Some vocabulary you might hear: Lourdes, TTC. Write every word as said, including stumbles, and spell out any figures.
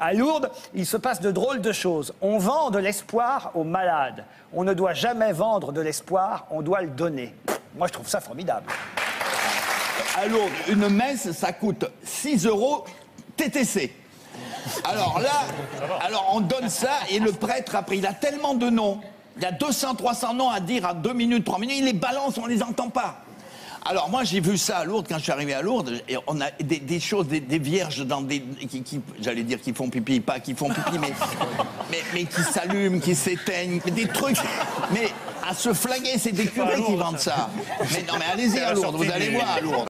À Lourdes, il se passe de drôles de choses. On vend de l'espoir aux malades. On ne doit jamais vendre de l'espoir, on doit le donner. Moi, je trouve ça formidable. À Lourdes, une messe, ça coûte six euros T T C. Alors là, alors on donne ça et le prêtre, après, il a tellement de noms. Il y a deux cents, trois cents noms à dire à deux minutes, trois minutes. Il les balance, on ne les entend pas. Alors moi, j'ai vu ça à Lourdes, quand je suis arrivé à Lourdes, et on a des, des choses, des, des vierges dans des... Qui, qui, j'allais dire qui font pipi, pas qui font pipi, mais, mais, mais qui s'allument, qui s'éteignent, des trucs... Mais à se flinguer, c'est des curés qui vendent ça. Mais non, mais allez-y à Lourdes, vous allez voir à Lourdes.